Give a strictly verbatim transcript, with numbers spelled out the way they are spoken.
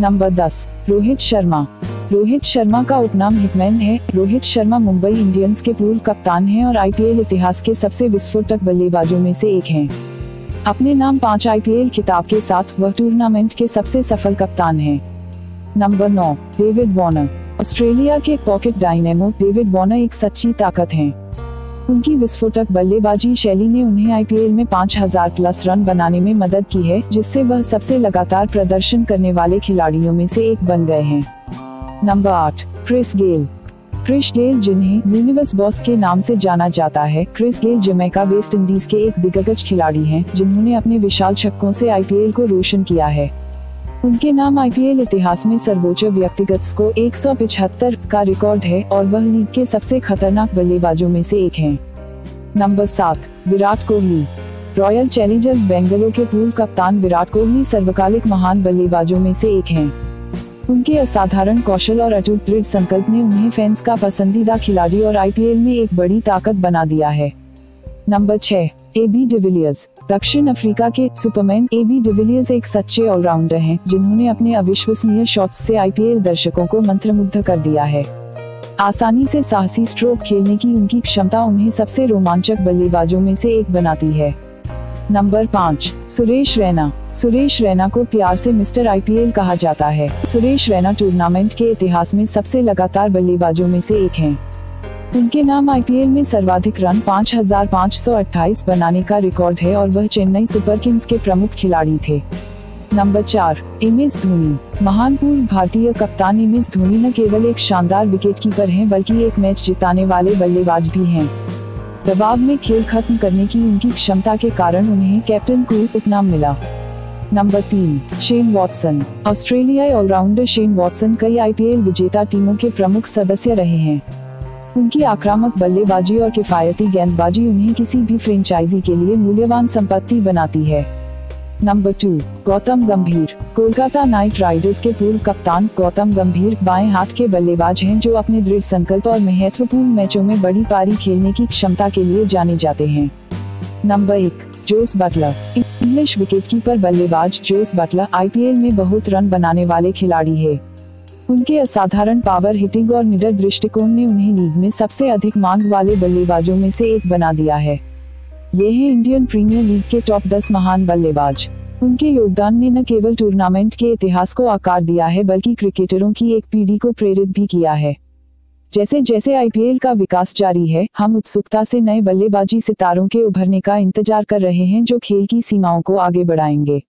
Number दस रोहित शर्मा। रोहित शर्मा का उपनाम हिटमैन है। रोहित शर्मा मुंबई इंडियंस के पूर्व कप्तान हैं और आईपीएल इतिहास के सबसे विस्फोटक बल्लेबाजों में से एक हैं। अपने नाम पांच आईपीएल खिताब के साथ वह टूर्नामेंट के सबसे सफल कप्तान हैं। नंबर नौ डेविड वार्नर। ऑस्ट्रेलिया के पॉकेट डायनेमो डेविड वार्नर एक सच्ची ताकत हैं। उनकी विस्फोटक बल्लेबाजी शैली ने उन्हें आईपीएल में पाँच हज़ार प्लस रन बनाने में मदद की है, जिससे वह सबसे लगातार प्रदर्शन करने वाले खिलाड़ियों में से एक बन गए हैं। नंबर आठ क्रिस गेल। क्रिस गेल, जिन्हें यूनिवर्स बॉस के नाम से जाना जाता है, Chris Gayle Jamaica West Indies के एक दिग्गज खिलाड़ी हैं, जिन्होंने अपने विशाल छक्कों से आईपीएल को रोशन किया है। उनके नाम आईपीएल इतिहास में सर्वोच्च व्यक्तिगत स्कोर एक सौ पिछहत्तर का रिकॉर्ड है और वह लीग के सबसे खतरनाक बल्लेबाजों में से एक हैं। नंबर सात विराट कोहली। रॉयल चैलेंजर्स बेंगलुरु के पूर्व कप्तान विराट कोहली सर्वकालिक महान बल्लेबाजों में से एक हैं। उनके असाधारण कौशल और अटूट दृढ़ संकल्प ने उन्हें फैंस का पसंदीदा खिलाड़ी और आईपीएल में एक बड़ी ताकत बना दिया है। नंबर छह एबी डिविलियर्स। दक्षिण अफ्रीका के सुपरमैन एबी डिविलियर्स एक सच्चे ऑलराउंडर हैं, जिन्होंने अपने अविश्वसनीय शॉट्स से आईपीएल दर्शकों को मंत्रमुग्ध कर दिया है। आसानी से साहसी स्ट्रोक खेलने की उनकी क्षमता उन्हें सबसे रोमांचक बल्लेबाजों में से एक बनाती है। नंबर पाँच सुरेश रैना। सुरेश रैना को प्यार से मिस्टर आईपीएल कहा जाता है। सुरेश रैना टूर्नामेंट के इतिहास में सबसे लगातार बल्लेबाजों में से एक हैं। उनके नाम आईपीएल में सर्वाधिक रन पाँच हज़ार पाँच सौ अट्ठाईस बनाने का रिकॉर्ड है और वह चेन्नई सुपर किंग्स के प्रमुख खिलाड़ी थे। नंबर चार एम एस धोनी। महान पूर्व भारतीय कप्तान एम एस धोनी न केवल एक शानदार विकेटकीपर हैं, बल्कि एक मैच जिताने वाले बल्लेबाज भी हैं। दबाव में खेल खत्म करने की उनकी क्षमता के कारण उन्हें कैप्टन कूल उपनाम मिला। नंबर तीन शेन वॉटसन। ऑस्ट्रेलियाई ऑलराउंडर शेन वॉटसन कई आईपीएल विजेता टीमों के प्रमुख सदस्य रहे हैं। उनकी आक्रामक बल्लेबाजी और किफायती गेंदबाजी उन्हें किसी भी फ्रेंचाइजी के लिए मूल्यवान संपत्ति बनाती है। नंबर टू गौतम गंभीर। कोलकाता नाइट राइडर्स के पूर्व कप्तान गौतम गंभीर बाएं हाथ के बल्लेबाज हैं, जो अपने दृढ़ संकल्प और महत्वपूर्ण मैचों में बड़ी पारी खेलने की क्षमता के लिए जाने जाते हैं। नंबर एक जोस बटलर। इंग्लिश विकेटकीपर बल्लेबाज जोस बटलर आईपीएल में बहुत रन बनाने वाले खिलाड़ी है। उनके असाधारण पावर हिटिंग और निडर दृष्टिकोण ने उन्हें लीग में सबसे अधिक मांग वाले बल्लेबाजों में से एक बना दिया है। ये हैं इंडियन प्रीमियर लीग के टॉप दस महान बल्लेबाज। उनके योगदान ने न केवल टूर्नामेंट के इतिहास को आकार दिया है, बल्कि क्रिकेटरों की एक पीढ़ी को प्रेरित भी किया है। जैसे जैसे आईपीएल का विकास जारी है, हम उत्सुकता से नए बल्लेबाजी सितारों के उभरने का इंतजार कर रहे हैं, जो खेल की सीमाओं को आगे बढ़ाएंगे।